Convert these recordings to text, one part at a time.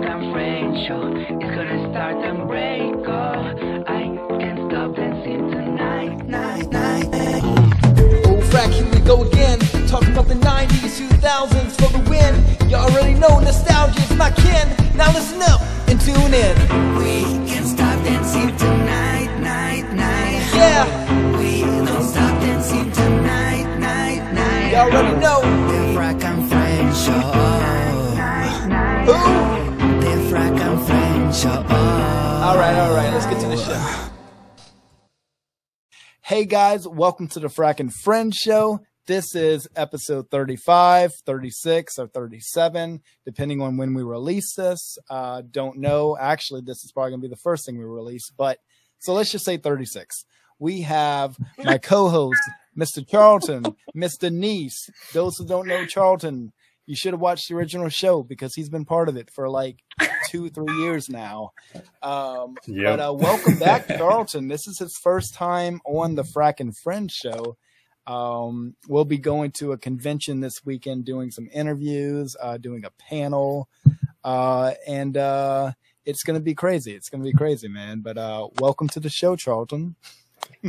Frack and Friends Show. It's gonna start and break. Oh, I can't stop dancing tonight, night. Oh, Frack, here we go again. Talking about the 90s, 2000s for the win. You already know nostalgia's my kin. Now listen up and tune in. We can't stop dancing tonight, night. Yeah. We don't stop dancing tonight, night. You already know. The Frack and Friends Show. Who? The Frack and Friends Show. All right, let's get to the show. Hey guys, welcome to the Frack and Friends Show. This is episode 35, 36, or 37, depending on when we release this. Don't know. Actually, this is probably going to be the first thing we release, but so let's just say 36. We have my co-host, Mr. Charlton, Mr. Nice. Those who don't know Charlton, you should have watched the original show because he's been part of it for like 2-3 years now. Yep. But welcome back, Charlton. This is his first time on the Frack and Friends Show. We'll be going to a convention this weekend, doing some interviews, doing a panel, and it's going to be crazy. It's going to be crazy, man. But welcome to the show, Charlton.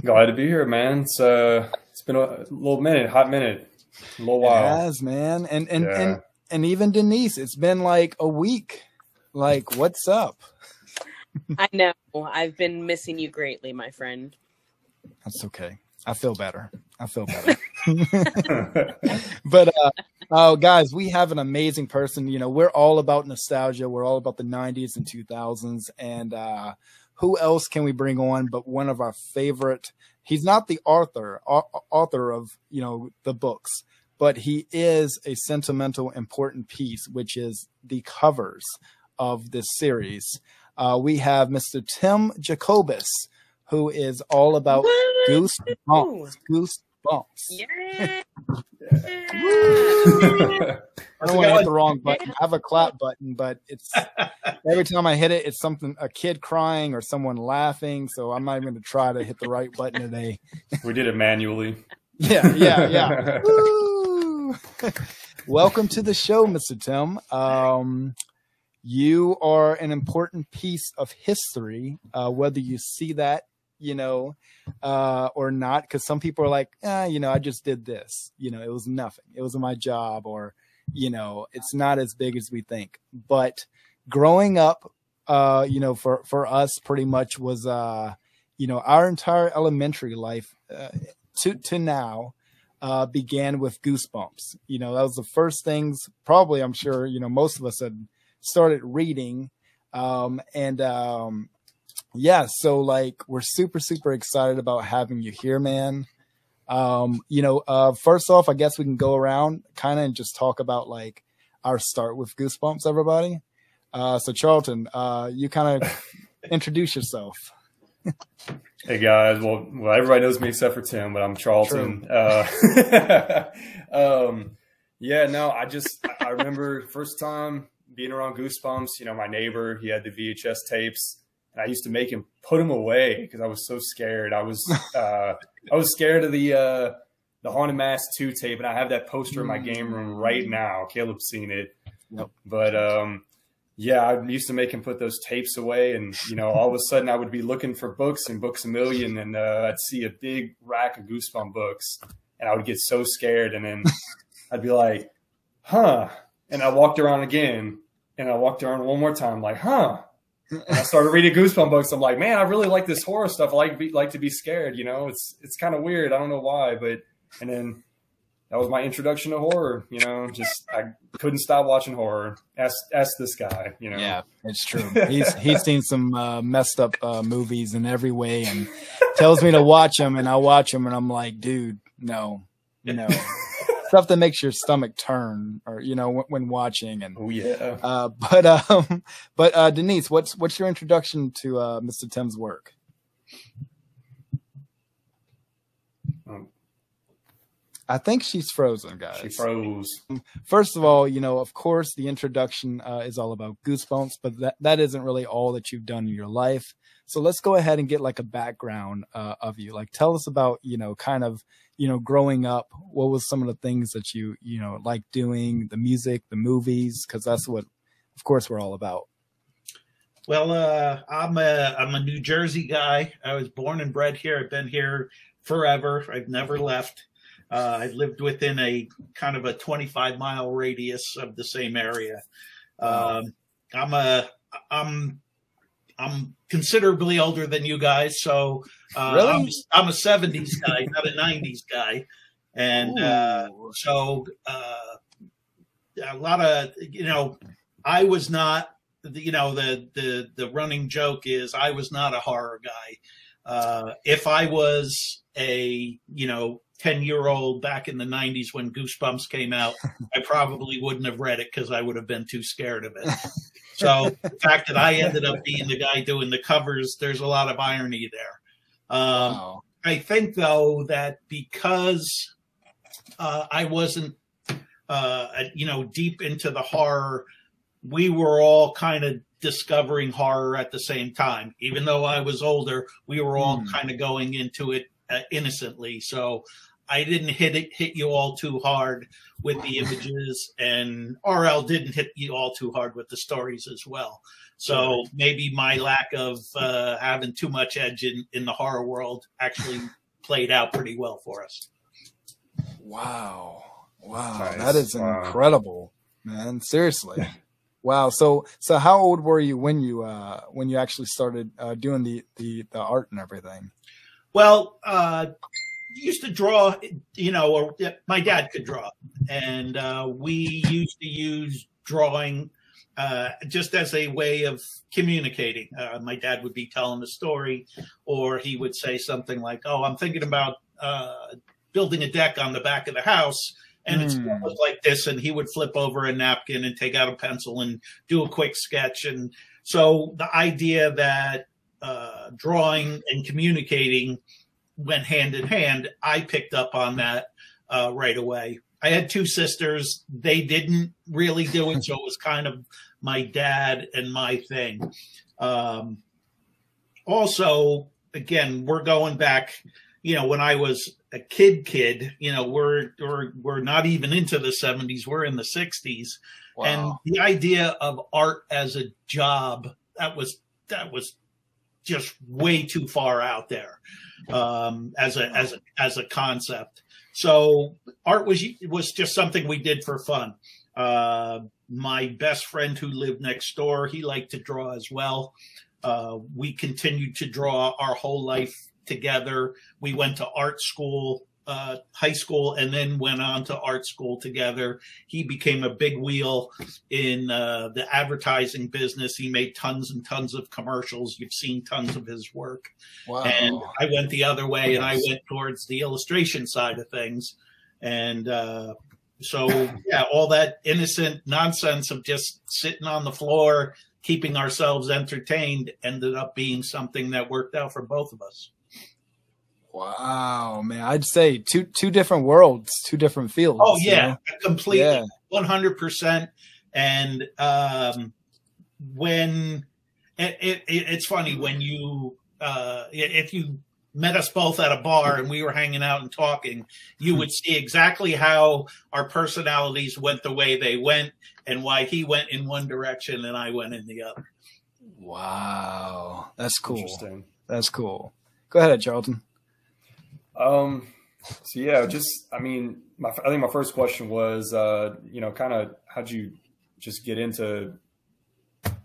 Glad to be here, man. It's been a little minute, hot minute. A little while. It has, man. And, yeah. and even Denise, it's been like a week. Like, what's up? I know. I've been missing you greatly, my friend. That's okay. I feel better. But, guys, we have an amazing person. You know, we're all about nostalgia. We're all about the 90s and 2000s. And who else can we bring on but one of our favorite? He's not the author of, you know, the books, but he is a sentimental, important piece, which is the covers of this series. We have Mr. Tim Jacobus, who is all about Goosebumps. Yeah. I don't want to hit the wrong button. I have a clap button, but it's every time I hit it, it's something, a kid crying or someone laughing. So I'm not even going to try to hit the right button today. We did it manually. Yeah. Woo! Welcome to the show, Mr. Tim. You are an important piece of history, whether you see that, you know, or not, because some people are like, you know, I just did this, you know, it was nothing. It was my job, or, you know, it's not as big as we think. But growing up, you know, for us pretty much was, you know, our entire elementary life to now began with Goosebumps. You know, that was the first things probably, I'm sure, you know, most of us had started reading. Yeah, so like we're super excited about having you here, man. You know, first off, I guess we can go around kind of and just talk about like our start with Goosebumps, everybody. So Charlton, you kind of introduce yourself. Hey guys, well, everybody knows me except for Tim, but I'm Charlton. Yeah, no, I remember first time being around Goosebumps. You know, my neighbor, he had the VHS tapes. I used to make him put them away because I was so scared. I was scared of the Haunted Mask 2 tape, and I have that poster in my game room right now. Caleb's seen it. Yep. But yeah, I used to make him put those tapes away, and you know, all of a sudden I would be looking for books and Books a Million, and I'd see a big rack of Goosebumps books, and I would get so scared, and then I'd be like, huh. And I walked around again, and I walked around one more time, like, huh. And I started reading Goosebumps books. I'm like, man, I really like this horror stuff. I like to be scared. You know, it's kind of weird. I don't know why, but and then that was my introduction to horror. You know, just I couldn't stop watching horror. Ask this guy. You know, yeah, it's true. He's seen some messed up movies in every way, and tells me to watch them, and I watch them, and I'm like, dude, no. Stuff that makes your stomach turn, or you know, when watching. And oh yeah. But Denise, what's your introduction to Mr. Tim's work? I think she's frozen, guys. She froze. First of all, you know, of course, the introduction is all about Goosebumps, but that isn't really all that you've done in your life. So let's go ahead and get like a background of you. Like, tell us about, you know, kind of, you know, growing up. What was some of the things that you know, like doing? The music, the movies, because that's what, of course, we're all about. Well, I'm a New Jersey guy. I was born and bred here. I've been here forever. I've never left. I've lived within a kind of a 25-mile radius of the same area. I'm considerably older than you guys, so really? I'm a 70s guy, not a 90s guy, and a lot of, you know, I was not, you know, the running joke is I was not a horror guy. If I was a, you know, 10-year-old back in the 90s when Goosebumps came out, I probably wouldn't have read it because I would have been too scared of it. So the fact that I ended up being the guy doing the covers, there's a lot of irony there. Wow. I think, though, that because I wasn't, you know, deep into the horror, we were all kind of discovering horror at the same time. Even though I was older, we were all kind of going into it innocently. So I didn't hit you all too hard with the images, and RL didn't hit you all too hard with the stories as well. So maybe my lack of having too much edge in the horror world actually played out pretty well for us. Wow. Wow. Nice. That is incredible, man. Seriously. Wow. So how old were you when you actually started doing the art and everything? Well, used to draw, you know, or my dad could draw, and we used to use drawing just as a way of communicating. My dad would be telling a story, or he would say something like, oh, I'm thinking about building a deck on the back of the house, and it's almost like this, and he would flip over a napkin and take out a pencil and do a quick sketch. And so the idea that drawing and communicating went hand in hand, I picked up on that right away. I had two sisters. They didn't really do it, so it was kind of my dad and my thing. Also, again, we're going back, you know, when I was a kid, you know, we're not even into the 70s, we're in the 60s. Wow. And the idea of art as a job, that was just way too far out there as a concept. So art was just something we did for fun. My best friend who lived next door, he liked to draw as well. We continued to draw our whole life together. We went to art school, high school, and then went on to art school together. He became a big wheel in the advertising business. He made tons and tons of commercials. You've seen tons of his work. Wow. And I went the other way, and I went towards the illustration side of things. And so, yeah, all that innocent nonsense of just sitting on the floor, keeping ourselves entertained, ended up being something that worked out for both of us. Wow, man, I'd say two different worlds, two different fields. Oh, yeah, you know? Completely, yeah. 100%. And when it's funny, when you if you met us both at a bar and we were hanging out and talking, you would see exactly how our personalities went the way they went, and why he went in one direction and I went in the other. Wow, that's cool. Interesting. That's cool. Go ahead, Charlton. So yeah, just, I mean, I think my first question was, you know, kind of how'd you just get into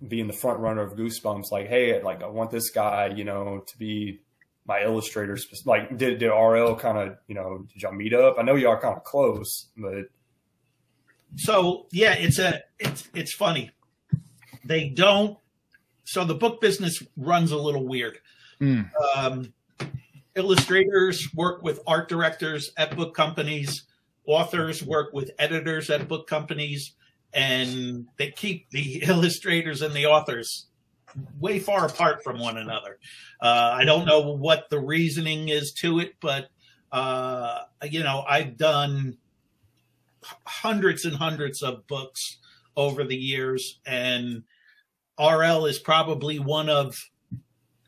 being the front runner of Goosebumps? Like, hey, like I want this guy, you know, to be my illustrator. Like did RL kind of, you know, did y'all meet up? I know y'all kind of close, but. So yeah, it's funny. They don't. So the book business runs a little weird. Illustrators work with art directors at book companies. Authors work with editors at book companies, and they keep the illustrators and the authors way far apart from one another. I don't know what the reasoning is to it, but, you know, I've done hundreds and hundreds of books over the years, and RL is probably one of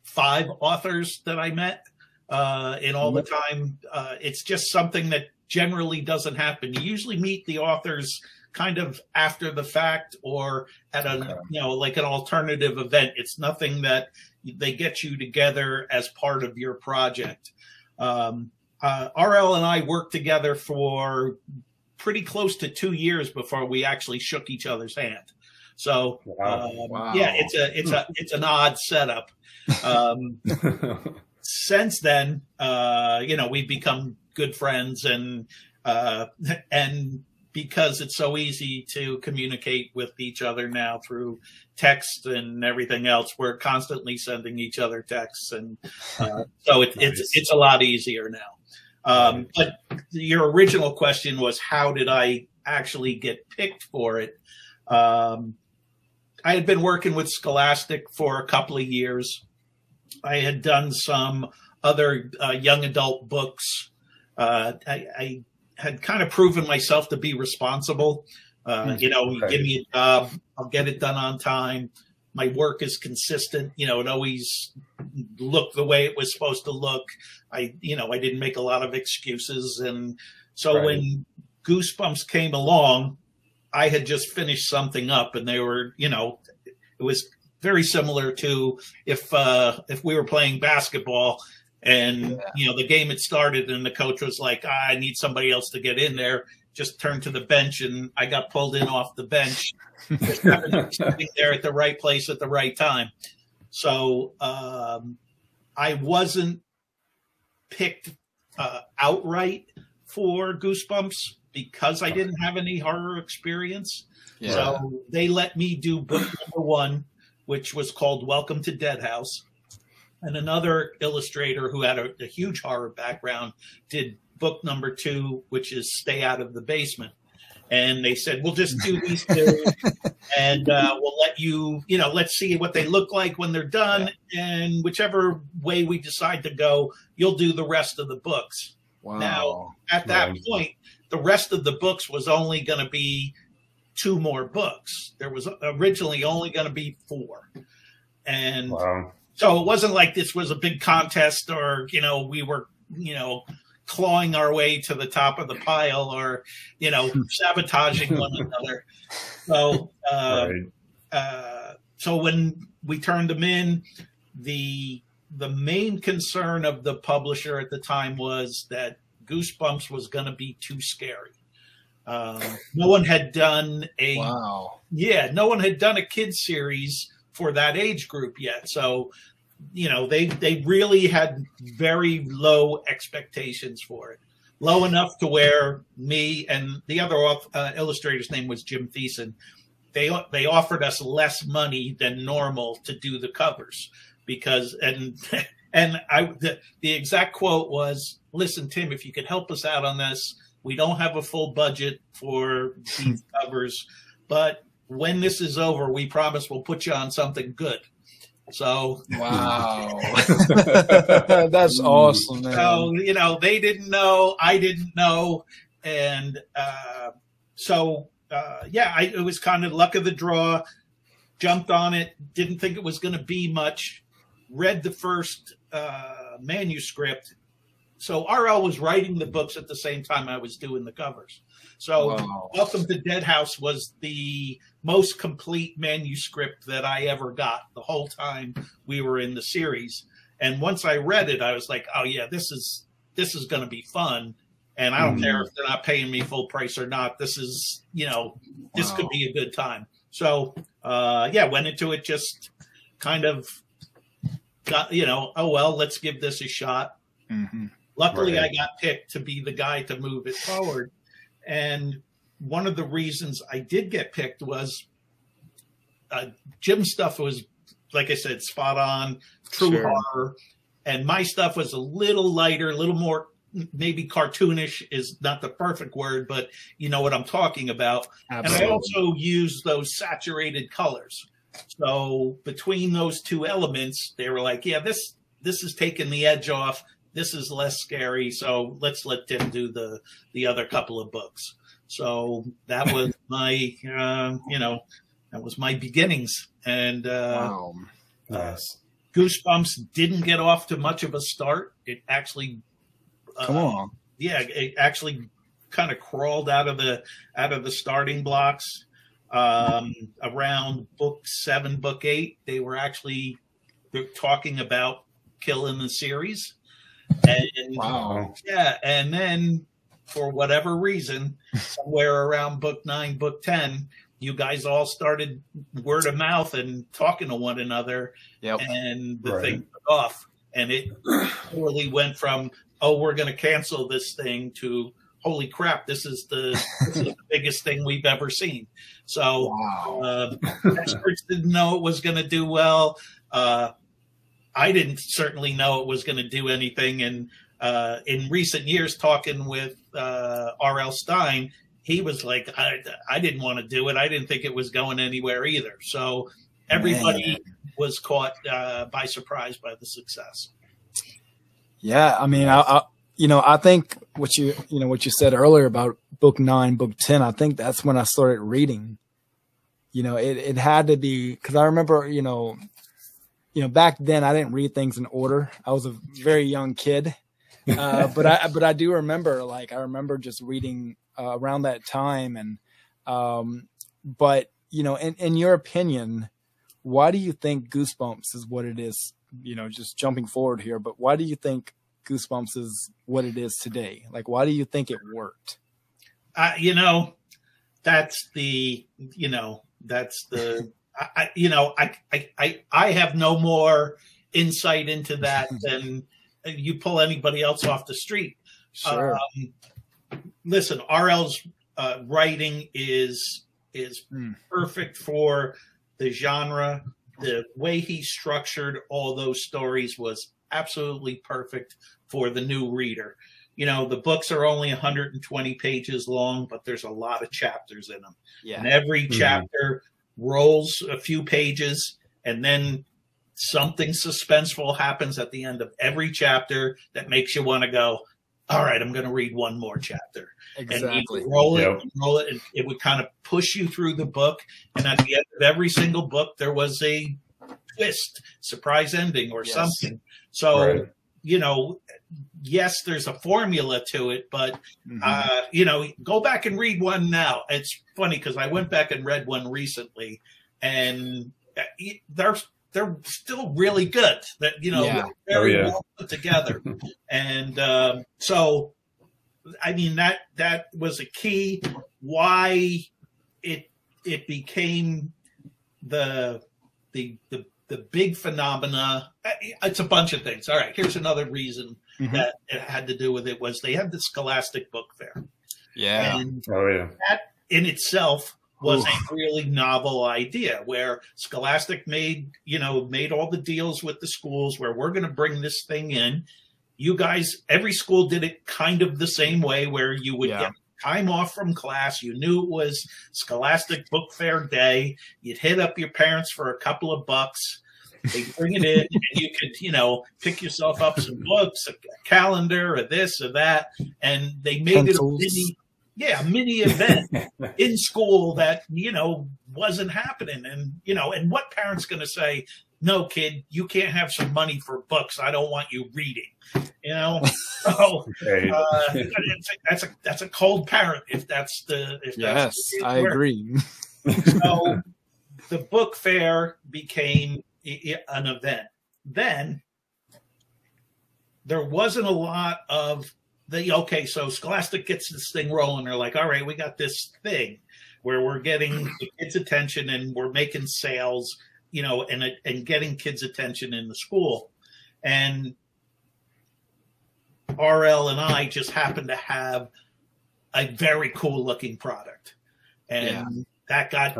5 authors that I met. And all the time, it's just something that generally doesn't happen. You usually meet the authors kind of after the fact or at a, you know, like an alternative event. It's nothing that they get you together as part of your project. R.L. and I worked together for pretty close to 2 years before we actually shook each other's hand. So, yeah, it's an odd setup. Since then, you know, we've become good friends, and because it's so easy to communicate with each other now through text and everything else, we're constantly sending each other texts. And so it's a lot easier now. But your original question was, how did I actually get picked for it? I had been working with Scholastic for a couple of years. I had done some other young adult books. I had kind of proven myself to be responsible. You know, you give me a job, I'll get it done on time. My work is consistent. You know, it always looked the way it was supposed to look. You know, I didn't make a lot of excuses. And so when Goosebumps came along, I had just finished something up, and they were, you know, it was very similar to if we were playing basketball and, you know, the game had started and the coach was like, ah, I need somebody else to get in there. Just turned to the bench, and I got pulled in off the bench. Just happened to be sitting there at the right place at the right time. So I wasn't picked outright for Goosebumps because I didn't have any horror experience. Yeah. So they let me do book number one, which was called Welcome to Dead House. And another illustrator who had a huge horror background did book number two, which is Stay Out of the Basement. And they said, we'll just do these two and we'll let you, you know, let's see what they look like when they're done. Yeah. And whichever way we decide to go, you'll do the rest of the books. Wow. Now, at that point, the rest of the books was only going to be two more books. There was originally only going to be four. And so it wasn't like this was a big contest or, you know, we were, you know, clawing our way to the top of the pile or, you know, sabotaging one another. So, so when we turned them in, the main concern of the publisher at the time was that Goosebumps was going to be too scary. No one had done a, no one had done a kids series for that age group yet. So, you know, they really had very low expectations for it, low enough to where me and the other illustrator's name was Jim Thiessen. They offered us less money than normal to do the covers because, and the exact quote was, listen, Tim, if you could help us out on this, we don't have a full budget for these covers, but when this is over, we promise we'll put you on something good. So that's awesome, man. So, you know, they didn't know, I didn't know, and yeah, it was kind of luck of the draw. Jumped on it, didn't think it was going to be much. Read the first manuscript. So R.L. was writing the books at the same time I was doing the covers. So Welcome to Dead House was the most complete manuscript that I ever got the whole time we were in the series. And once I read it, I was like, oh, yeah, this is going to be fun. And I don't care if they're not paying me full price or not. This is, you know, this could be a good time. So, yeah, went into it just kind of got, you know, oh, well, let's give this a shot. Luckily, I got picked to be the guy to move it forward. And one of the reasons I did get picked was Jim's stuff was, like I said, spot on, true horror. And my stuff was a little lighter, a little more, maybe cartoonish is not the perfect word, but you know what I'm talking about. Absolutely. And I also used those saturated colors. So between those two elements, they were like, yeah, this is taking the edge off. This is less scary, so let's let Tim do the other couple of books. So that was my, you know, that was my beginnings. And Goosebumps didn't get off to much of a start. It actually, it actually kind of crawled out of the starting blocks. Around book 7, book 8, they were actually talking about killing the series. And wow. Yeah, and then for whatever reason, somewhere around book 9, book 10, you guys all started word of mouth and talking to one another, yep. And the right. thing took off. And it totally went from, oh, we're going to cancel this thing to, holy crap, this is the biggest thing we've ever seen. So wow. Experts didn't know it was going to do well. I didn't certainly know it was going to do anything. And in recent years, talking with R.L. Stine, he was like, I didn't want to do it. I didn't think it was going anywhere either. So everybody was caught by surprise by the success. Yeah, I mean, I think what you said earlier about book 9, book 10, I think that's when I started reading. You know, it had to be, because I remember, back then I didn't read things in order. I was a very young kid, but I do remember, like, I remember just reading around that time. And but you know, in your opinion, why do you think Goosebumps is what it is? You know, just jumping forward here, but why do you think Goosebumps is what it is today? Like, why do you think it worked? I have no more insight into that than you pull anybody else off the street. Sure. Listen, RL's writing is perfect for the genre. The way he structured all those stories was absolutely perfect for the new reader. You know, the books are only 120 pages long, but there's a lot of chapters in them. Yeah. And every chapter rolls a few pages, and then something suspenseful happens at the end of every chapter that makes you want to go, all right, I'm going to read one more chapter. Exactly. And roll it, and it would kind of push you through the book. And at the end of every single book, there was a twist, surprise ending, or something. So, yes, there's a formula to it, but, go back and read one now. It's funny because I went back and read one recently, and they're still really good. That, very well put together. And so, I mean, that was a key why it became the big phenomena. It's a bunch of things. All right, here's another reason that it had to do with it was they had the Scholastic Book Fair. Yeah. And that in itself was a really novel idea, where Scholastic made all the deals with the schools where we're going to bring this thing in. You guys, every school did it kind of the same way, where you would get time off from class. You knew it was Scholastic Book Fair Day. You'd hit up your parents for a couple of bucks. They'd bring it in, and you could, pick yourself up some books, a calendar, or this or that. And they made it a mini event in school that, wasn't happening. And, and what parent's going to say, no, kid, you can't have some money for books. I don't want you reading, So that's a cold parent if that's the if that's yes, the I agree. So the book fair became an event. Then there wasn't a lot of so Scholastic gets this thing rolling. They're like, all right, we got this thing where we're getting the kids' attention and we're making sales, and getting kids' attention in the school. And RL and I just happened to have a very cool looking product. And that got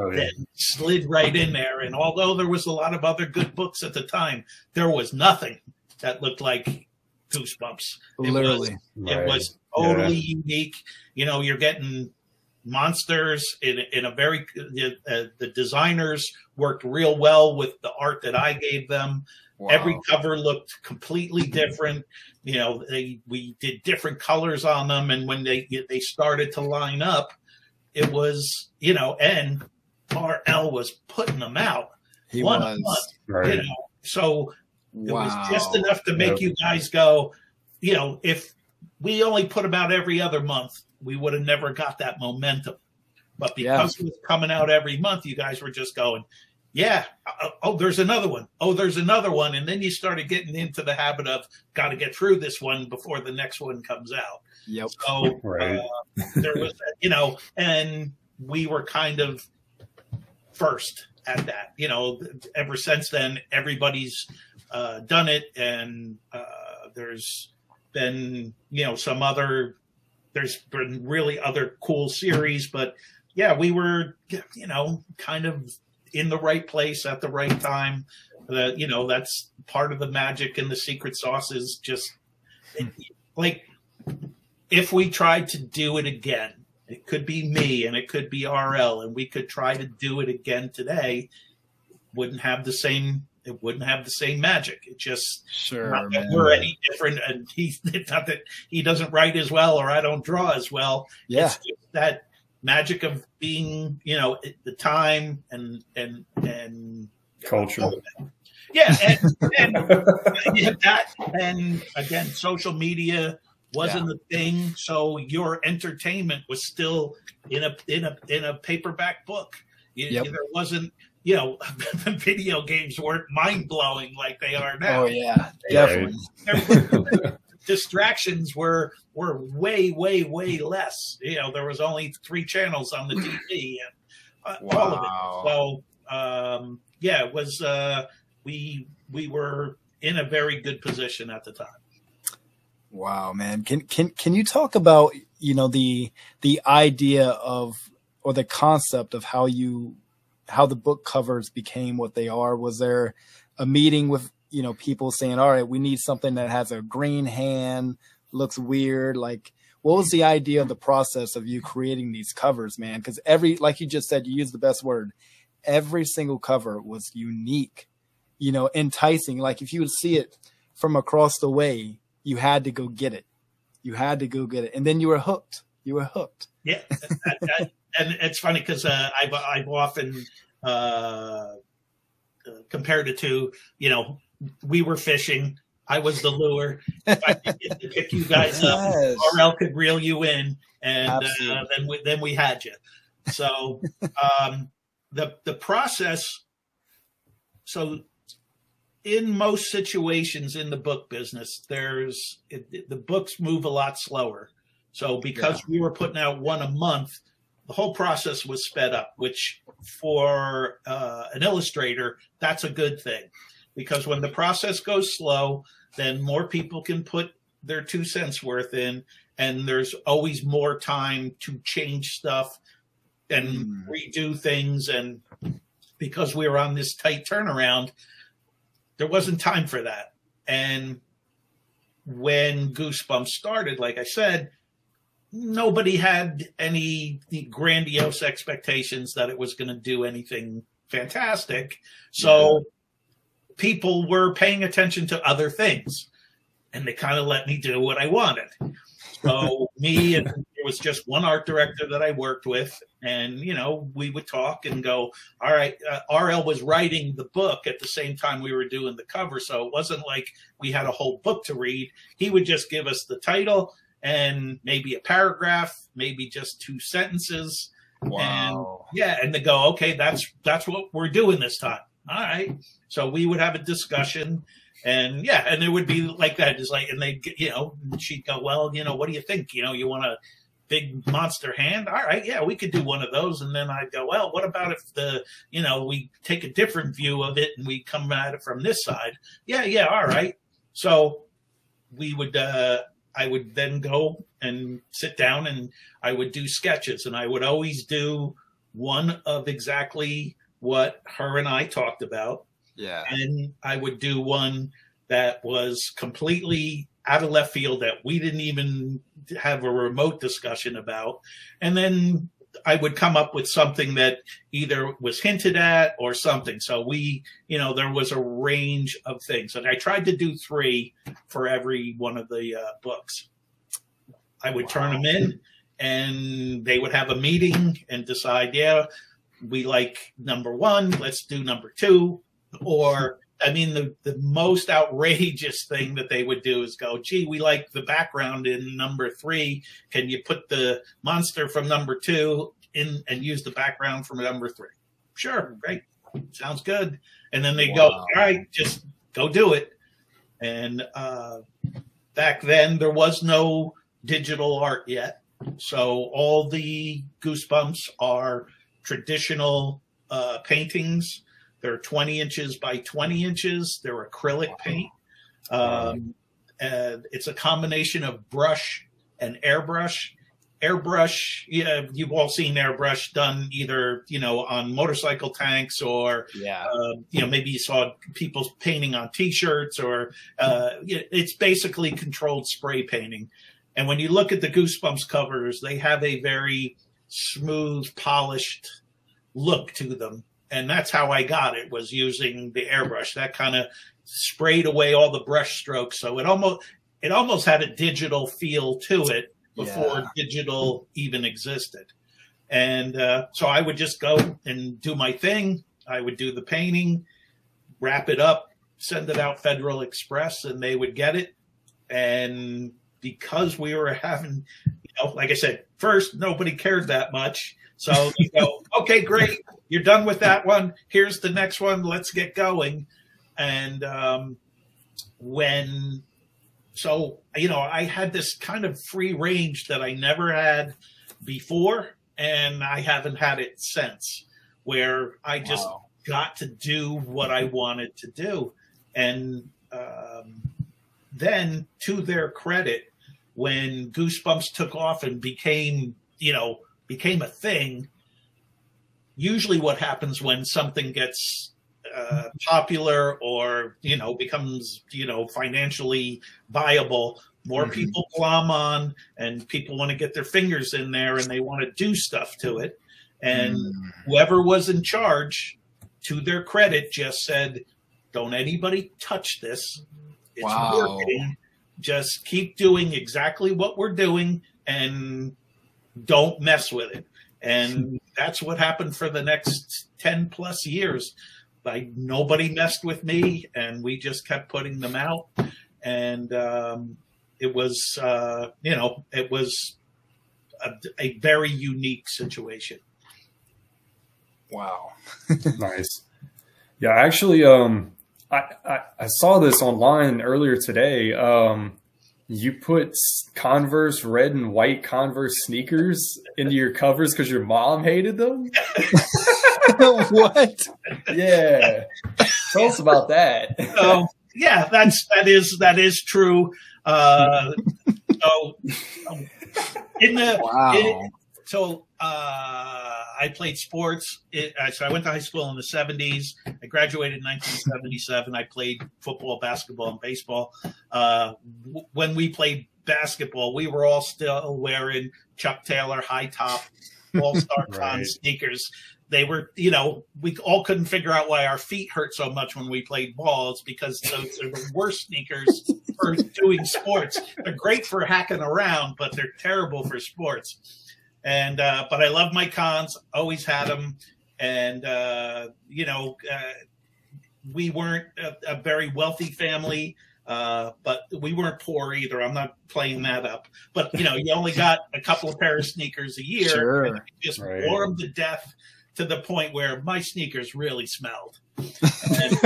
slid right in there. And although there was a lot of other good books at the time, there was nothing that looked like Goosebumps. Literally. It was totally unique. You're getting monsters in a very, the designers worked real well with the art that I gave them. Wow. Every cover looked completely different. We did different colors on them. And when they started to line up, it was, and RL was putting them out. He was. So it was just enough to make you guys go, if we only put them out every other month, we would have never got that momentum. But because it was coming out every month, you guys were just going, oh, there's another one. Oh, there's another one. And then you started getting into the habit of got to get through this one before the next one comes out. Yep. So there was, you know, and we were kind of first at that, you know. Ever since then, everybody's done it. And there's been, you know, some other, there's been really other cool series, but yeah, we were, you know, kind of in the right place at the right time. That, you know, that's part of the magic and the secret sauce is just like, if we tried to do it again, it could be me and it could be RL, and we could try to do it again today, wouldn't have the same, it wouldn't have the same magic. It just, not that we're any different, and he's not that he doesn't write as well or I don't draw as well. Yeah. It's just that magic of being, you know, the time and culture. Yeah. And that, and again, social media wasn't a thing. So your entertainment was still in a paperback book. There wasn't, you know, video games weren't mind-blowing like they are now. Oh, yeah, definitely. Distractions were way, way, way less. You know, there was only 3 channels on the TV and all of it. So, it was we were in a very good position at the time. Wow, man. Can you talk about, you know, the idea of, or the concept of how the book covers became what they are? Was there a meeting with, you know, people saying, all right, we need something that has a green hand, looks weird? Like, what was the idea of the process of you creating these covers, man? Because every, like you just said, you used the best word, every single cover was unique, you know, enticing. Like, if you would see it from across the way, you had to go get it. You had to go get it. And then you were hooked. You were hooked. Yeah. And it's funny because I've often compared it to, you know, we were fishing. I was the lure. If I could get to pick you guys up, RL could reel you in, and then we had you. So the process. So in most situations in the book business, the books move a lot slower. So because we were putting out one a month, the whole process was sped up, which for an illustrator, that's a good thing, because when the process goes slow, then more people can put their 2 cents worth in, and there's always more time to change stuff and redo things. And because we were on this tight turnaround, there wasn't time for that. And when Goosebumps started, like I said, nobody had any grandiose expectations that it was going to do anything fantastic. So people were paying attention to other things, and they kind of let me do what I wanted. So and there was just one art director that I worked with, and, you know, we would talk and go, all right, RL was writing the book at the same time we were doing the cover. So it wasn't like we had a whole book to read. He would just give us the title and maybe a paragraph, maybe just 2 sentences. Wow. And and they go, okay, that's what we're doing this time. All right. So we would have a discussion, and and it would be like that. Just like, and they'd, you know, she'd go, well, you know, what do you think? You know, you want a big monster hand? All right. Yeah, we could do one of those. And then I'd go, well, what about if you know, we take a different view of it and we come at it from this side? Yeah. Yeah. All right. So we would, I would then go and sit down, and I would do sketches, and I would always do one of exactly what her and I talked about. Yeah. And I would do one that was completely out of left field that we didn't even have a remote discussion about. And then I would come up with something that either was hinted at or something. So we, you know, there was a range of things. And I tried to do 3 for every one of the books. I would turn them in, and they would have a meeting and decide, we like number 1, let's do number 2. Or I mean, the most outrageous thing that they would do is go, gee, we like the background in number 3. Can you put the monster from number 2 in and use the background from number 3? Sure. Great. Sounds good. And then they go, all right, just go do it. And back then there was no digital art yet. So all the Goosebumps are traditional paintings. They're 20 inches by 20 inches. They're acrylic paint. And it's a combination of brush and airbrush. Airbrush, yeah, you've all seen airbrush done either, you know, on motorcycle tanks or, you know, maybe you saw people painting on T-shirts or it's basically controlled spray painting. And when you look at the Goosebumps covers, they have a very smooth, polished look to them. And that's how I got it, was using the airbrush. That kind of sprayed away all the brush strokes. So it almost had a digital feel to it before digital even existed. And so I would just go and do my thing. I would do the painting, wrap it up, send it out Federal Express, and they would get it. And because we were having, you know, like I said, first, nobody cared that much. So you go, okay, great. You're done with that one. Here's the next one. Let's get going. And so, you know, I had this kind of free range that I never had before, and I haven't had it since, where I just got to do what I wanted to do. And then, to their credit, when Goosebumps took off and became a thing, usually what happens when something gets popular or, you know, becomes, you know, financially viable, more people glom on, and people want to get their fingers in there and they want to do stuff to it. And whoever was in charge, to their credit, just said, don't anybody touch this. It's working. Just keep doing exactly what we're doing and don't mess with it. And that's what happened for the next 10 plus years. Like, nobody messed with me, and we just kept putting them out. And it was, you know, it was a very unique situation. Wow. Nice. Yeah, actually, I saw this online earlier today. You put Converse, red and white Converse sneakers into your covers because your mom hated them? What? Yeah. Tell us about that. So, yeah, that is true. I played sports. So I went to high school in the 70s. I graduated in 1977. I played football, basketball, and baseball. When we played basketball, we were all still wearing Chuck Taylor high top All-Star Con sneakers. They were, you know, we all couldn't figure out why our feet hurt so much when we played ball. It's because those are the worst sneakers for doing sports. They're great for hacking around, but they're terrible for sports. And but I love my Cons, always had them. And, you know, we weren't a very wealthy family, but we weren't poor either. I'm not playing that up. But, you know, you only got a couple of pair of sneakers a year. Sure. And you just wore them to death, to the point where my sneakers really smelled. And,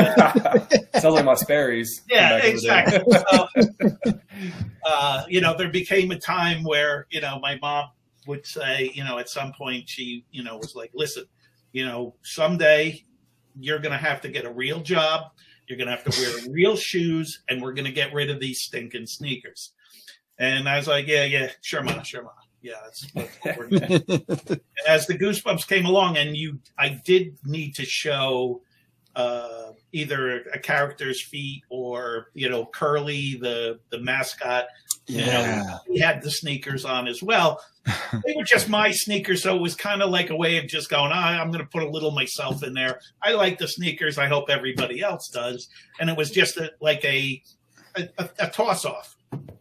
sounds like my Sperry's. Yeah, exactly. You know, there became a time where, you know, my mom would say, you know, at some point she, you know, was like, listen, you know, someday you're going to have to get a real job. You're going to have to wear real shoes, and we're going to get rid of these stinking sneakers. And I was like, yeah, sure, ma, sure, ma. Yeah, that's what we're doing. And as the Goosebumps came along, and I did need to show either a character's feet or, you know, Curly, the mascot. You know, he had the sneakers on as well. They were just my sneakers, so it was kind of like a way of just going, I'm going to put a little myself in there. I like the sneakers. I hope everybody else does. And it was just a toss-off.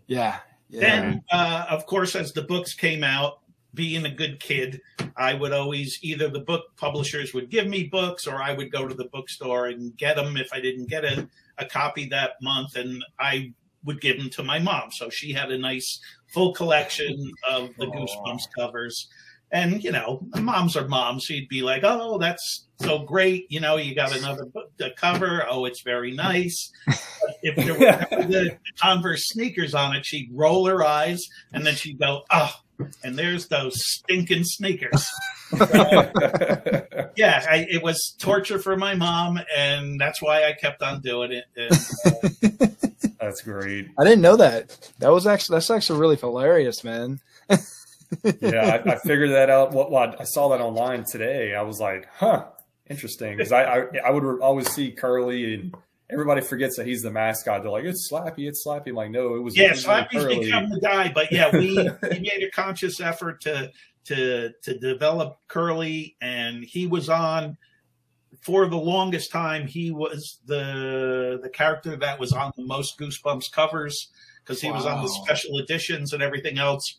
Yeah. Then, of course, as the books came out, being a good kid, I would always, either the book publishers would give me books or I would go to the bookstore and get them if I didn't get a copy that month, and I would give them to my mom. So she had a nice full collection of the Goosebumps covers. And, you know, moms are moms. She'd be like, oh, that's so great. You know, you got another book, the cover. Oh, it's very nice. But if there were the Converse sneakers on it, she'd roll her eyes and then she'd go, oh, and there's those stinking sneakers. Yeah, it was torture for my mom, and that's why I kept on doing it. And, that's great. I didn't know that. That's actually really hilarious, man. Yeah, I figured that out. Well, I saw that online today. I was like, huh, interesting. Because I would always see Curly, and everybody forgets that he's the mascot. They're like, it's Slappy, it's Slappy. I'm like, no, it was Slappy's Curly. Become the guy. But yeah, we made a conscious effort to develop Curly, and he was on for the longest time. He was the character that was on the most Goosebumps covers because he was on the special editions and everything else.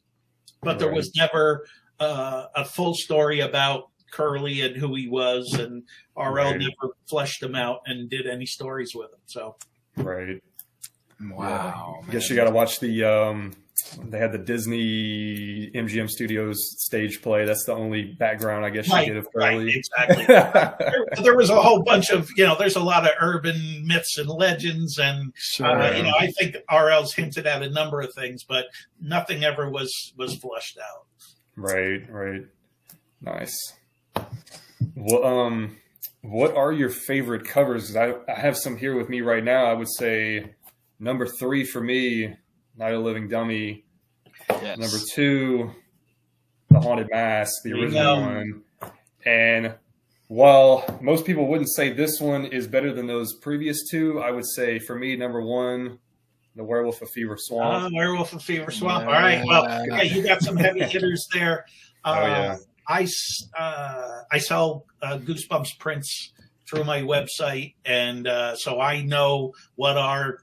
But there was never a full story about Curly and who he was, and RL never fleshed him out and did any stories with him. So, right, wow. Yeah. I guess you got to watch the. They had the Disney MGM Studios stage play. That's the only background I guess you get of Curly. Right, exactly. there was a whole bunch of there's a lot of urban myths and legends, and I think RL's hinted at a number of things, but nothing ever was fleshed out. Right. Nice. Well, what are your favorite covers? I have some here with me right now. I would say number 3 for me, Night of the Living Dummy. Yes. Number 2, The Haunted Mask, the original one. And while most people wouldn't say this one is better than those previous 2, I would say for me, number 1, The Werewolf of Fever Swamp. Werewolf of Fever Swamp. All right. Well, okay, you got some heavy hitters there. I sell Goosebumps prints through my website, and so I know what our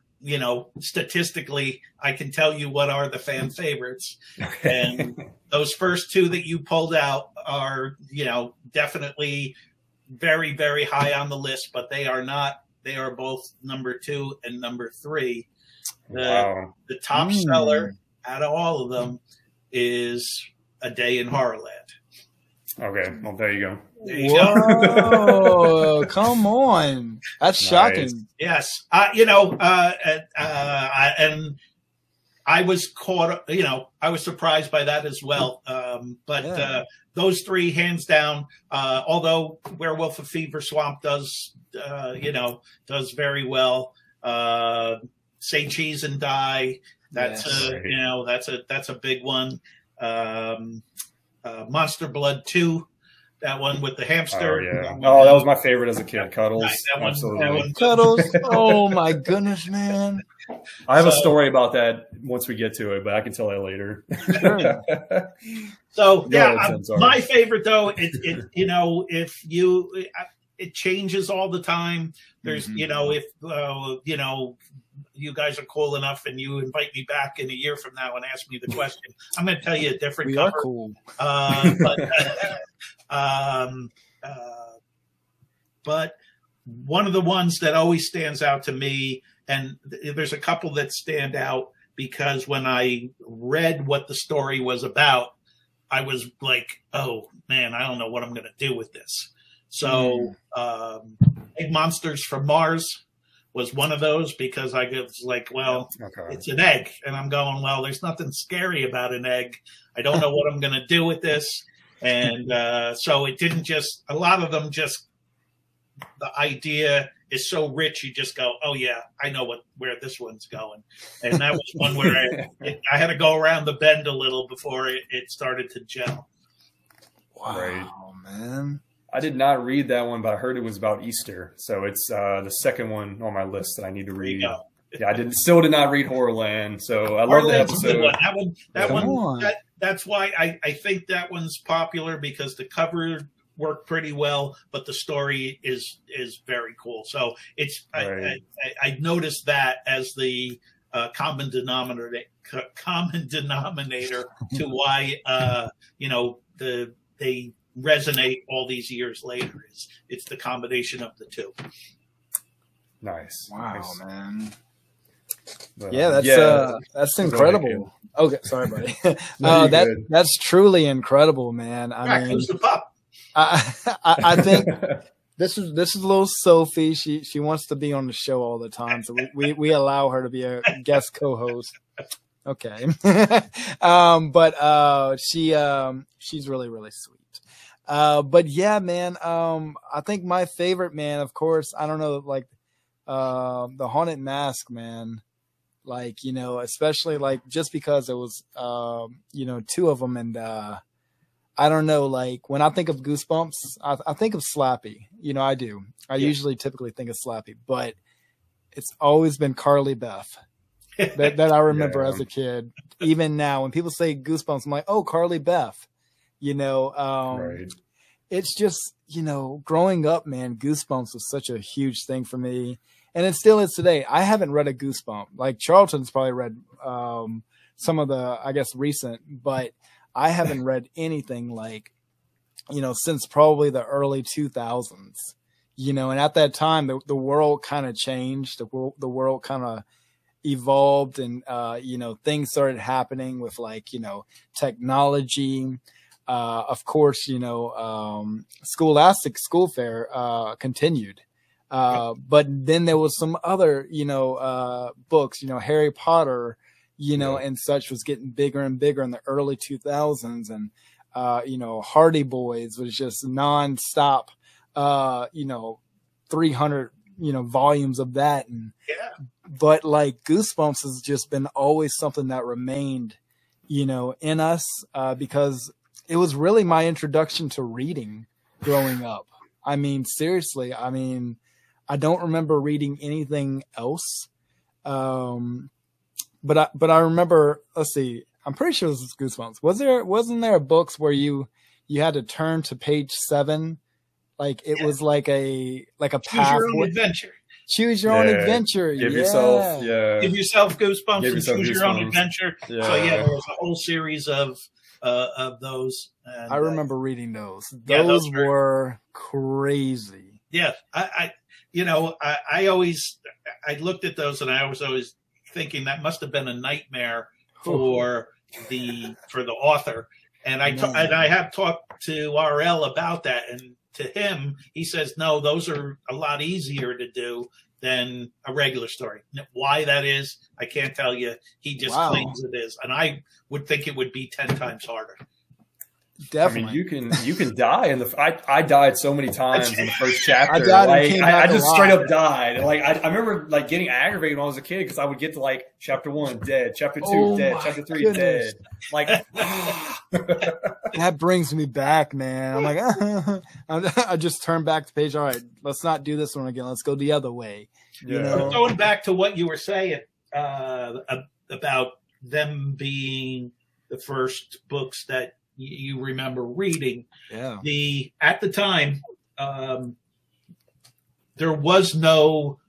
statistically, I can tell you what are the fan favorites. Okay. And those first 2 that you pulled out are, definitely very, very high on the list, but they are not. They are both number 2 and number 3. The top seller out of all of them is A Day in Horrorland. Okay, well, there you go. Whoa, come on. That's shocking. Yes. And I was caught, I was surprised by that as well. Those 3, hands down, although Werewolf of Fever Swamp does very well. Say Cheese and Die. That's a big one. Monster Blood 2, that one with the hamster. That was my favorite as a kid. Cuddles. That one. Cuddles. Oh my goodness, man. I have a story about that once we get to it, but I can tell that later. So my favorite though, it changes all the time. There's, if you guys are cool enough and you invite me back in a year from now and ask me the question, I'm going to tell you a different cover. We are cool. But one of the ones that always stands out to me, and there's a couple that stand out because when I read what the story was about, I was like, oh man, I don't know what I'm going to do with this. So Egg Monsters from Mars was one of those because I was like, well, it's an egg. And I'm going, well, there's nothing scary about an egg. I don't know what I'm going to do with this. And so it didn't just, a lot of them just, the idea is so rich, you just go, oh yeah, I know where this one's going. And that was one where I had to go around the bend a little before it started to gel. Wow, man. I did not read that one, but I heard it was about Easter. So it's the second one on my list that I need to read. Yeah, I still did not read Horrorland. So I love that episode. That's why I think that one's popular because the cover worked pretty well, but the story is very cool. So it's I noticed that as the common denominator to why they resonate all these years later. It's the combination of the two. Nice. Wow, nice. Man. But, yeah, that's incredible. Okay, sorry, buddy. That's truly incredible, man. I mean, who's the pup? I think this is little Sophie. She wants to be on the show all the time, so we allow her to be a guest co-host. Okay, she's really, really sweet. But yeah, man. I think my favorite, man. Of course, I don't know, like. The Haunted Mask, man, like, you know, especially like just because it was, two of them. And, I don't know, like when I think of Goosebumps, I think of Slappy, you know, I do. I usually typically think of Slappy, but it's always been Carly Beth that I remember as a kid. Even now when people say Goosebumps, I'm like, oh, Carly Beth, you know, right. It's just, you know, growing up, man, Goosebumps was such a huge thing for me. And it still is today. I haven't read a Goosebump. Like Charlton's probably read some of the, I guess, recent, but I haven't read anything like, you know, since probably the early 2000s, you know, and at that time, the world kind of changed. The world kind of evolved and, you know, things started happening with like, you know, technology. Of course, you know, Scholastic School Fair continued. But then there was some other, you know, books, you know, Harry Potter, you know, and such was getting bigger and bigger in the early 2000s. And, you know, Hardy Boys was just nonstop, 300, you know, volumes of that. And, but like Goosebumps has just been always something that remained, you know, in us because it was really my introduction to reading growing up. I mean, seriously, I mean, I don't remember reading anything else. But I remember, let's see, I'm pretty sure this was Goosebumps. Wasn't there books where you had to turn to page 7? Like it was like a path. Choose your own adventure. Choose your own adventure. Give yourself Goosebumps and choose your own adventure. Yeah. So yeah, there was a whole series of those. And, I remember reading those. Those were crazy. Yeah. I looked at those and I was always thinking that must've been a nightmare for the author. And I have talked to R.L. about that. And to him, he says, no, those are a lot easier to do than a regular story. Why that is, I can't tell you. He just claims it is, and I would think it would be 10 times harder. Definitely, I mean, you can die in the. I died so many times in the first chapter. I died. Like, I just straight up died. Like I remember like getting aggravated when I was a kid because I would get to like chapter 1 dead, chapter 2 dead, chapter 3 dead. Like that brings me back, man. I'm like I just turn back the page. All right, let's not do this one again. Let's go the other way. Yeah. You know? Going back to what you were saying about them being the first books that you remember reading. Yeah. At the time, there was no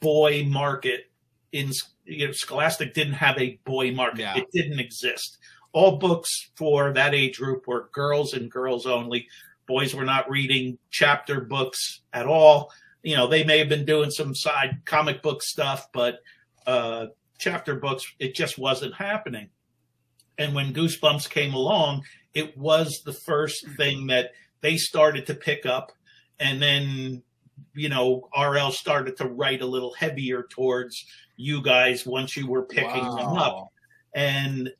boy market in, you know, Scholastic didn't have a boy market. Yeah. It didn't exist. All books for that age group were girls and girls only. Boys were not reading chapter books at all. You know, they may have been doing some side comic book stuff, but chapter books, it just wasn't happening. And when Goosebumps came along, it was the first thing that they started to pick up. And then, you know, RL started to write a little heavier towards you guys once you were picking them up. And,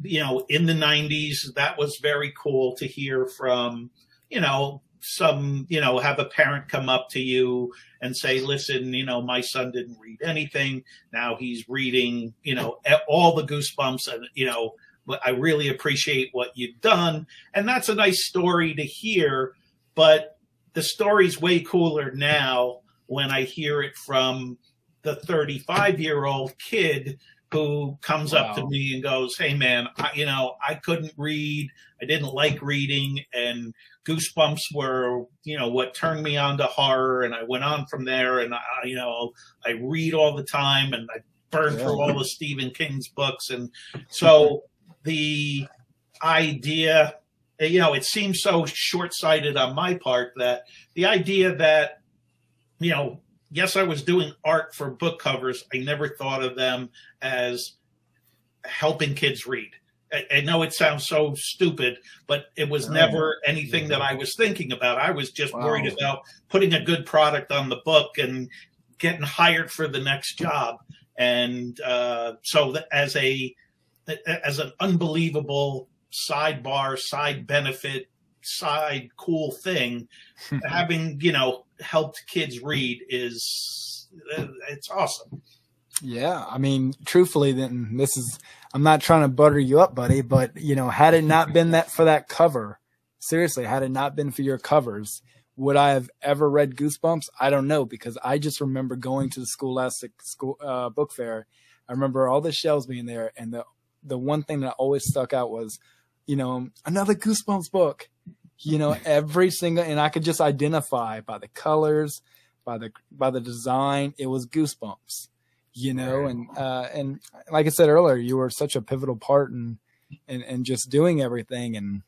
you know, in the 90s, that was very cool to hear from, you know, some, you know, have a parent come up to you and say, listen, you know, my son didn't read anything. Now he's reading, you know, all the Goosebumps and, you know, but I really appreciate what you've done. And that's a nice story to hear, but the story's way cooler now when I hear it from the 35-year-old kid who comes up to me and goes, hey, man, I couldn't read. I didn't like reading. And Goosebumps were, you know, what turned me on to horror. And I went on from there. And, I read all the time. And I burned through all of Stephen King's books. And so the idea, you know, it seems so short-sighted on my part that the idea that, you know, yes, I was doing art for book covers. I never thought of them as helping kids read. I know it sounds so stupid, but it was never anything that I was thinking about. I was just worried about putting a good product on the book and getting hired for the next job. And so as an unbelievable sidebar, side benefit, side cool thing, having, you know, helped kids read is, it's awesome. Yeah, I mean, truthfully, then this is, I'm not trying to butter you up, buddy, but, you know, had it not been that for that cover, seriously, had it not been for your covers, would I have ever read Goosebumps? I don't know, because I just remember going to the Scholastic book fair. I remember all the shelves being there, and the one thing that always stuck out was, you know, another Goosebumps book. You know, every single, and I could just identify by the colors, by the design, it was Goosebumps. You know, and like I said earlier, you were such a pivotal part in just doing everything. And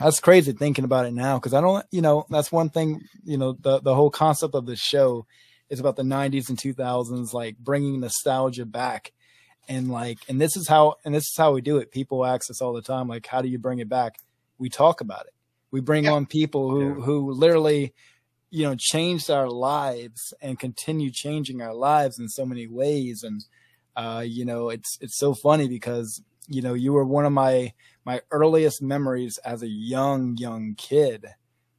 that's crazy thinking about it now, because I don't, you know, that's one thing, you know, the whole concept of the show is about the 90s and 2000s, like bringing nostalgia back. And like, and this is how we do it. People ask us all the time, like, how do you bring it back? We talk about it. We bring on people who literally, you know, changed our lives and continue changing our lives in so many ways. And, you know, it's so funny because, you know, you were one of my earliest memories as a young kid.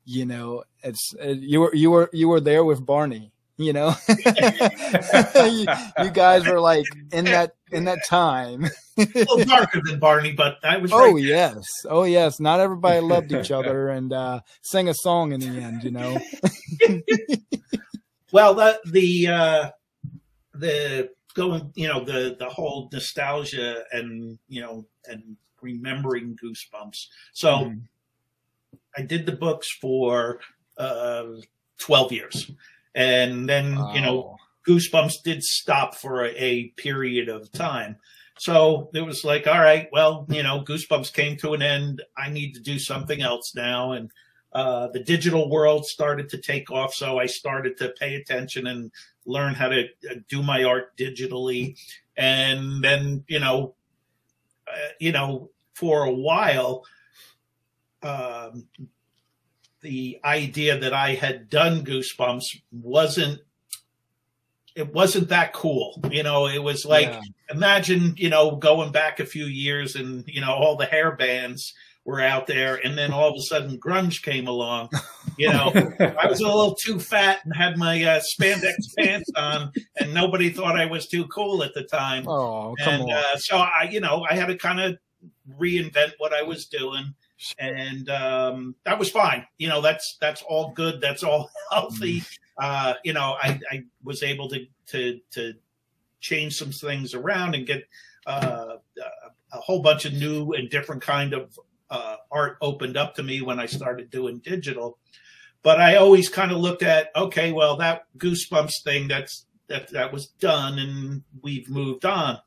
You know, you were there with Barney, you know, you guys were like in that time. A little darker than Barney, but I was right. Oh yes. Not everybody loved each other and sang a song in the end, you know. Well, the whole nostalgia and, you know, and remembering Goosebumps. So I did the books for 12 years, and then you know, Goosebumps did stop for a period of time. So it was like, all right, well, you know, Goosebumps came to an end. I need to do something else now. And the digital world started to take off. So I started to pay attention and learn how to do my art digitally. And then, for a while, the idea that I had done Goosebumps wasn't that cool. You know, it was like, imagine, you know, going back a few years and, you know, all the hair bands were out there. And then all of a sudden grunge came along, you know, I was a little too fat and had my spandex pants on, and nobody thought I was too cool at the time. Oh, come on. So I had to kind of reinvent what I was doing. And that was fine. You know, that's all good. That's all healthy. You know, I was able to change some things around and get a whole bunch of new and different kind of art opened up to me when I started doing digital. But I always kind of looked at, okay, well, that Goosebumps thing, that was done, and we've moved on.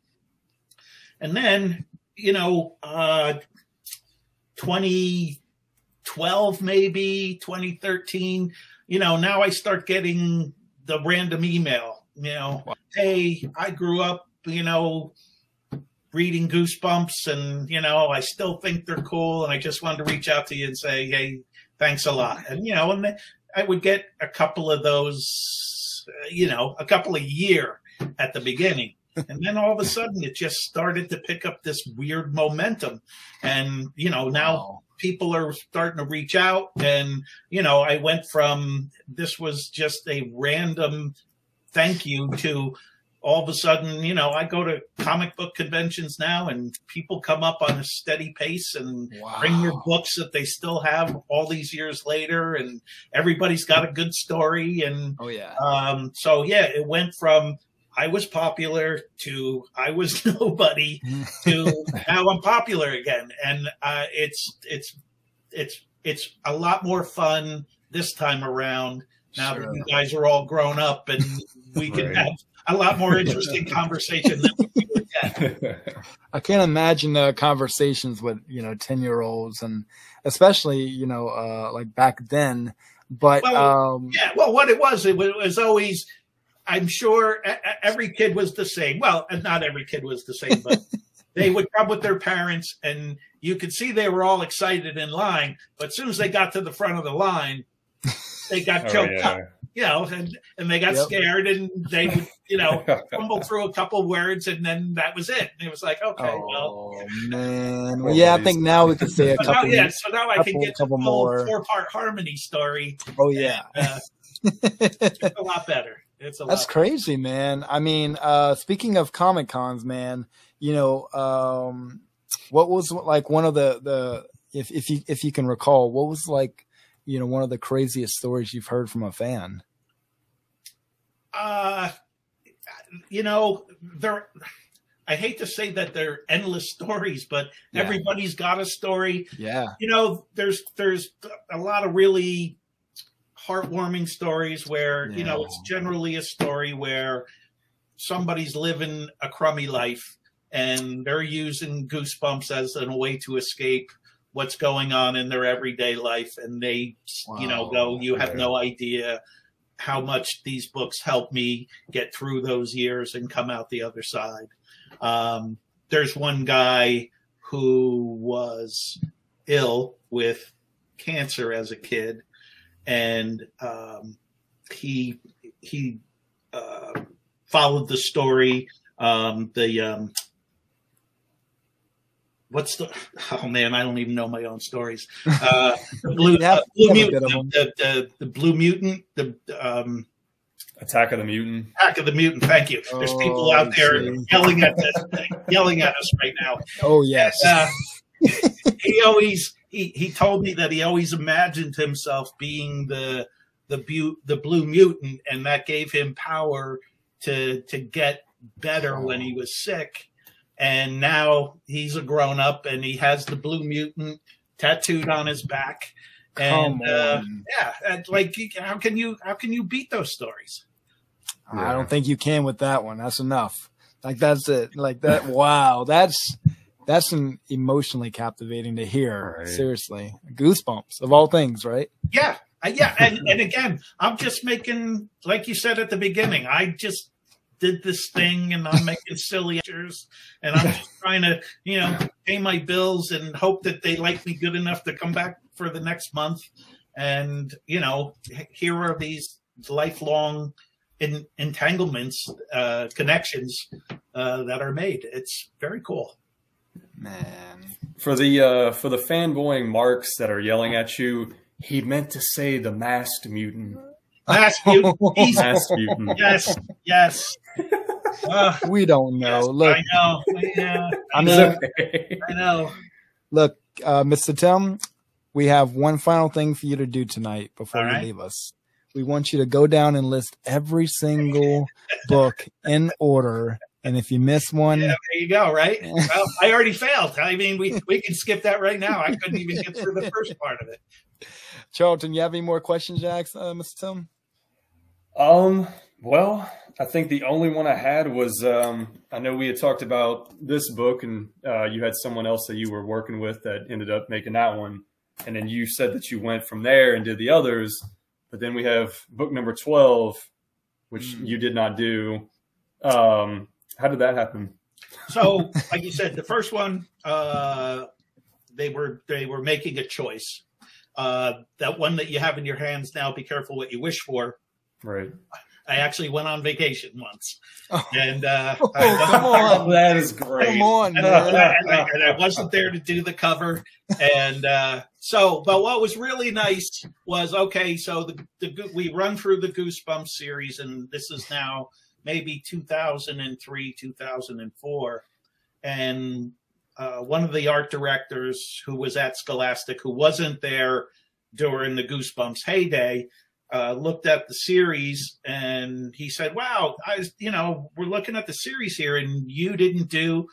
And then, you know, 2012, maybe 2013, you know, now I start getting the random email, you know, hey, I grew up, you know, reading Goosebumps, and, you know, I still think they're cool, and I just wanted to reach out to you and say, hey, thanks a lot. And, you know, and I would get a couple of those, you know, a couple a year at the beginning. And then all of a sudden it just started to pick up this weird momentum. And, you know, now people are starting to reach out. And, you know, I went from this was just a random thank you to all of a sudden, you know, I go to comic book conventions now and people come up on a steady pace and bring their books that they still have all these years later. And everybody's got a good story. And so, yeah, it went from I was popular to I was nobody to now I'm popular again. And it's a lot more fun this time around now that you guys are all grown up and we can have a lot more interesting conversation than we would get. I can't imagine conversations with, 10-year-olds, and especially, like back then. But what it was always, I'm sure every kid was the same. Well, not every kid was the same, but they would come with their parents, and you could see they were all excited in line. But as soon as they got to the front of the line, they got choked up, and they got scared, and they would, fumble through a couple words, and then that was it. And it was like, okay, man. Well, I think now we can say a couple. Now, so now I can get the whole 4-part harmony story. Oh yeah, it's a lot better. That's crazy, man. I mean, speaking of Comic Cons, man, what was like one of the if you can recall, what was like, one of the craziest stories you've heard from a fan? I hate to say that they're endless stories, but everybody's got a story. Yeah. There's a lot of really heartwarming stories where it's generally a story where somebody's living a crummy life and they're using Goosebumps as a way to escape what's going on in their everyday life, and they go, you have no idea how much these books helped me get through those years and come out the other side. There's one guy who was ill with cancer as a kid, and he followed the story. I don't even know my own stories. The Blue Mutant, the Attack of the Mutant. Attack of the Mutant. Thank you. There's people out there yelling at this thing, yelling at us right now. Oh yes. And, he told me that he always imagined himself being the Blue Mutant, and that gave him power to get better when he was sick. And now he's a grown-up, and he has the Blue Mutant tattooed on his back. And how can you beat those stories? I don't think you can with that one. That's enough. Like that's it. Like that. Wow. That's emotionally captivating to hear. Right. Seriously, Goosebumps of all things, right? Yeah, yeah. And again, I'm just making, like you said at the beginning, I just did this thing, and I'm making silly pictures, and I'm just trying to, pay my bills and hope that they like me good enough to come back for the next month. And, here are these lifelong entanglements, connections that are made. It's very cool. Man. For the fanboying marks that are yelling at you, he meant to say The Masked Mutant. Masked Mutant. Masked Mutant. Yes. Yes. We don't know. Yes, look, I know. Yeah, I know. Okay. I know. Look, Mr. Tim, we have one final thing for you to do tonight before you leave us. We want you to go down and list every single book in order. And if you miss one, there you go. Right. Well, I already failed. I mean, we can skip that right now. I couldn't even get through the first part of it. Charlton, you have any more questions, Jax, Mr. Tim? Well, I think the only one I had was, I know we had talked about this book, and you had someone else that you were working with that ended up making that one. And then you said that you went from there and did the others, but then we have book number 12, which you did not do. How did that happen? So, like you said, the first one, they were making a choice. That one that you have in your hands now, Be Careful What You Wish For. Right. I actually went on vacation once, and come on, that is great. Come on, man. And I wasn't there to do the cover, and But what was really nice was So we run through the Goosebumps series, and this is now maybe 2003, 2004, and one of the art directors who was at Scholastic, who wasn't there during the Goosebumps heyday, looked at the series, and he said, wow, we're looking at the series here, and you didn't do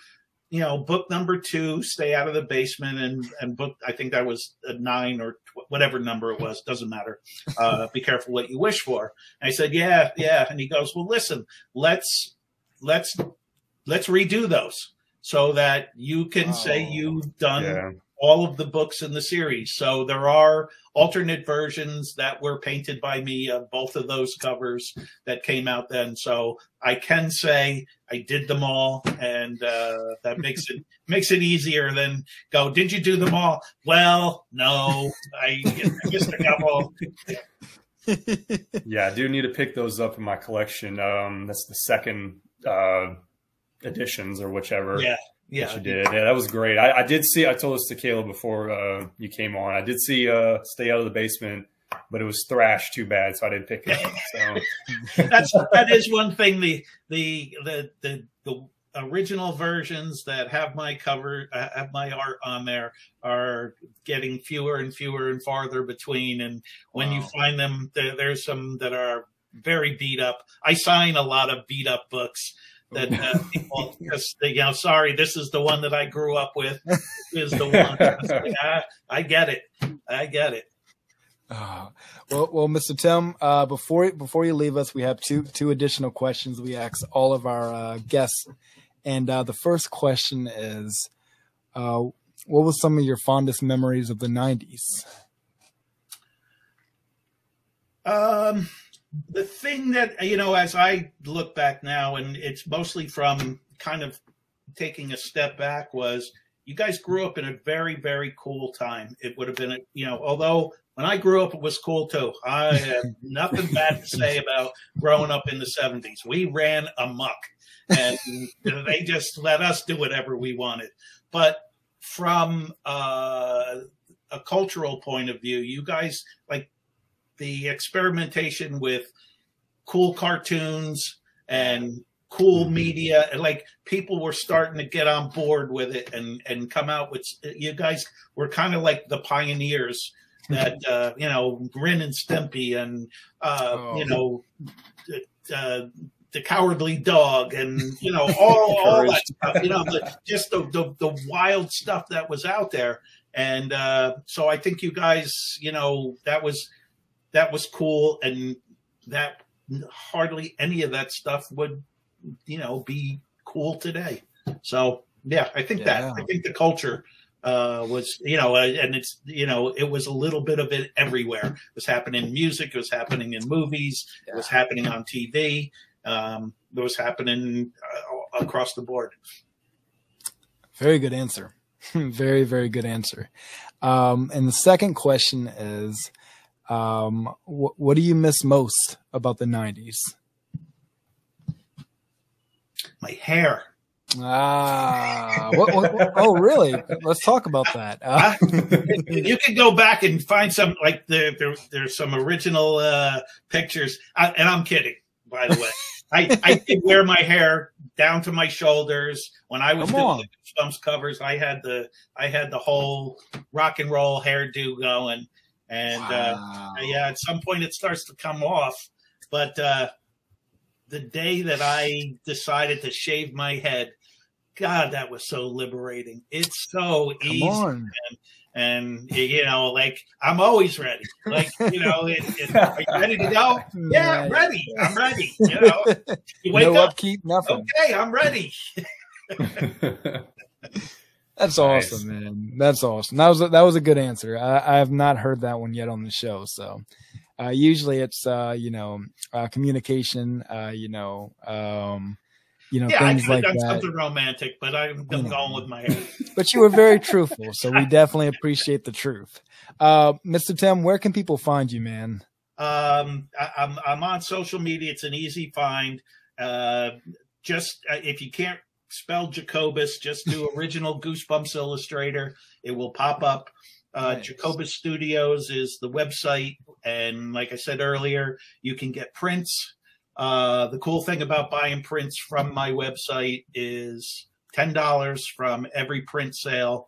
you know, book number 2, Stay Out of the Basement, and book, I think that was a 9 or whatever number it was, doesn't matter, Be Careful What You Wish For. And I said, yeah. And he goes, well, listen, let's redo those so that you can say you've done all of the books in the series. So there are alternate versions that were painted by me of both of those covers that came out then. So I can say I did them all, and that makes it easier than go, did you do them all? Well, no, I missed a couple. Yeah, I do need to pick those up in my collection. That's the second editions or whichever. Yeah, you did. Yeah, that was great. I did see, I told this to Caleb before you came on, I did see Stay Out of the Basement, but it was thrashed too bad, so I didn't pick it up. So. that is one thing. The original versions that have my cover, have my art on there, are getting fewer and fewer and farther between. And when you find them, there's some that are very beat up. I sign a lot of beat up books. That people just, you know, sorry, this is the one that I grew up with. This is the one. Yeah, I get it. Well, Mr. Tim, before you leave us, we have two additional questions we ask all of our guests, and the first question is, what was some of your fondest memories of the 90s? The thing that, you know, as I look back now, and it's mostly from kind of taking a step back, was you guys grew up in a very, very cool time. It would have been, you know, although when I grew up, it was cool too. I have nothing bad to say about growing up in the 70s. We ran amok, and they just let us do whatever we wanted. But from a cultural point of view, you guys, like, the experimentation with cool cartoons and cool media, and like people were starting to get on board with it and come out with, you guys were kind of like the pioneers that, you know, Grim and Stimpy and, you know, The Cowardly Dog, and, you know, all that stuff, you know, just the wild stuff that was out there. And so I think you guys, you know, that was cool, and that hardly any of that stuff would, you know, be cool today. So yeah, I think the culture was, you know, and it's, you know, it was a little bit of it everywhere. It was happening in music, it was happening in movies, it was happening on TV, it was happening across the board. Very good answer. Very, very good answer. And the second question is, what do you miss most about the 90s? My hair. Oh, really? Let's talk about that. You can go back and find some, like, there's some original pictures. And I'm kidding, by the way. I did wear my hair down to my shoulders when I was doing the Goosebumps covers. I had the whole rock and roll hairdo going. And yeah, at some point it starts to come off. But the day that I decided to shave my head, God, that was so liberating. It's so easy. And, you know, like, I'm always ready. Like, you know, are you ready to go? Yeah, I'm ready. I'm ready. You know, you wake up, upkeep, nothing. Okay, I'm ready. That's awesome, man. That's awesome. That was a good answer. I have not heard that one yet on the show. So usually it's, you know, communication, you know, things like that. Something romantic, but I'm going with my hair. But you were very truthful, so we definitely appreciate the truth. Mr. Tim, where can people find you, man? I'm on social media. It's an easy find. Just if you can't spell Jacobus, just do original Goosebumps Illustrator. It will pop up. Nice. Jacobus Studios is the website. And like I said earlier, you can get prints. The cool thing about buying prints from my website is $10 from every print sale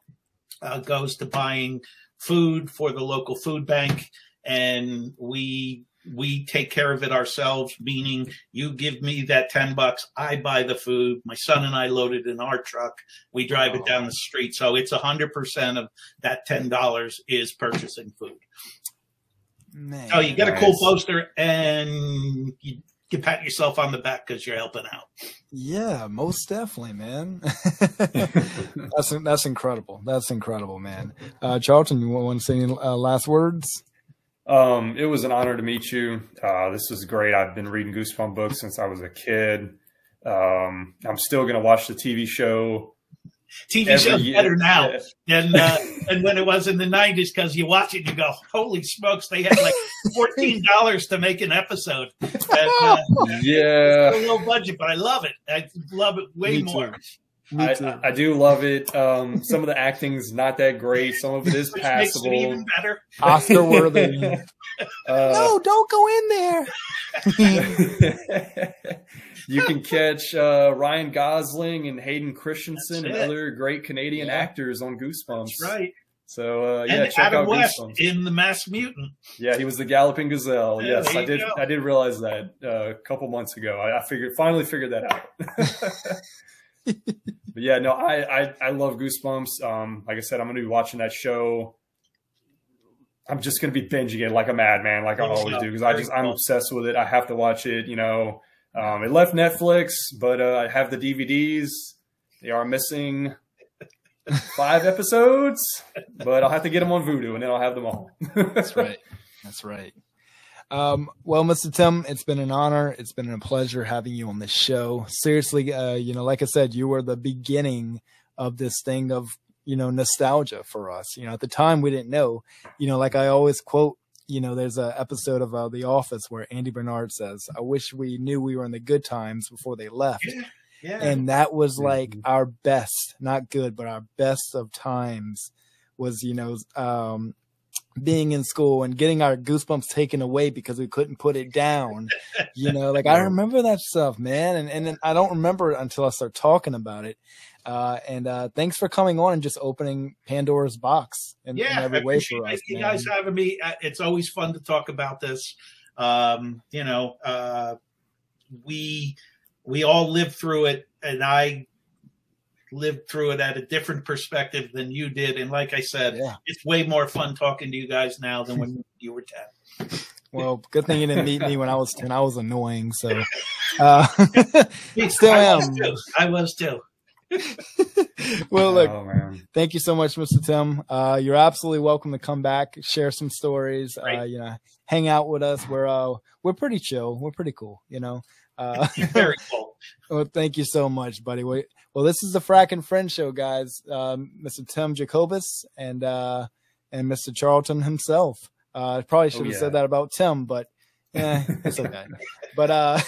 goes to buying food for the local food bank. And we we take care of it ourselves, meaning you give me that $10, I buy the food. My son and I load it in our truck. We drive it down the street. So it's 100% of that $10 is purchasing food. Man, so you get a cool poster and you can pat yourself on the back because you're helping out. Yeah, most definitely, man. That's incredible. That's incredible, man. Charlton, you want to say any last words? It was an honor to meet you. This was great. I've been reading Goosebumps books since I was a kid. I'm still going to watch the TV show. TV show's better now than and when it was in the 90s, because you watch it and you go, holy smokes, they had like $14 to make an episode. And, yeah. It's a low budget, but I love it. I love it way more. I do love it. Some of the acting's not that great. Some of it is passable. Makes it even better. Oscar worthy. No, don't go in there. You can catch Ryan Gosling and Hayden Christensen and other great Canadian actors on Goosebumps. That's right. So yeah, and check out Goosebumps. In The Masked Mutant. Yeah, he was the Galloping Gazelle. Yeah, yes, I did realize that a couple months ago. I finally figured that out. But yeah, no, I love Goosebumps. Like I said, I'm going to be watching that show. I'm just going to be binging it like a madman, like I always do, because I'm obsessed with it. I have to watch it. You know, it left Netflix, but I have the DVDs. They are missing 5 episodes, but I'll have to get them on Vudu, and then I'll have them all. That's right. That's right. Well, Mr. Tim, it's been an honor. It's been a pleasure having you on this show. Seriously, you know, like I said, you were the beginning of this thing of, you know, nostalgia for us. You know, at the time we didn't know, you know, like I always quote, you know, there's an episode of The Office where Andy Bernard says, I wish we knew we were in the good times before they left. Yeah. And that was like our best, not good, but our best of times was, you know, being in school and getting our Goosebumps taken away because we couldn't put it down. You know, like I remember that stuff, man. And I don't remember it until I start talking about it. And thanks for coming on and just opening Pandora's box in every way for us. You guys having me. It's always fun to talk about this. You know, we all lived through it, and I lived through it at a different perspective than you did. And like I said, it's way more fun talking to you guys now than when you were 10. Well, good thing you didn't meet me when I was 10. I was annoying. So still am. I was too. Well, look, thank you so much, Mr. Tim. You're absolutely welcome to come back, share some stories, you know, hang out with us. We're pretty chill. We're pretty cool, you know. Very cool. Well, thank you so much, buddy. Well, this is the Frack and Friends Show, guys. Mr. Tim Jacobus and Mr. Charlton himself. Probably should have said that about Tim, but it's okay. But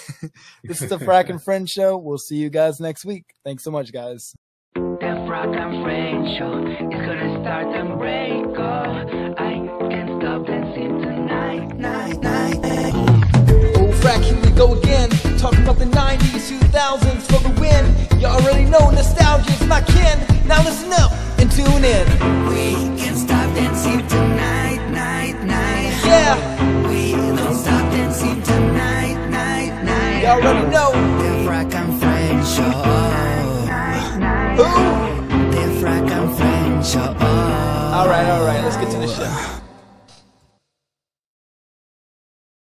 this is the Frack and Friends Show. We'll see you guys next week. Thanks so much, guys. The Frack and Friends Show is gonna start and break off. I can't stop dancing tonight, night. Oh, Frack, here we go again. Talking about the 90s, 2000s for the win. You already know nostalgia's my kin. Now listen up and tune in. We can't stop dancing tonight, night. Yeah. We don't stop dancing tonight, night. You already know. The Frack and Friends Show. Who? The Frack and Friends Show. Alright, let's get to the show.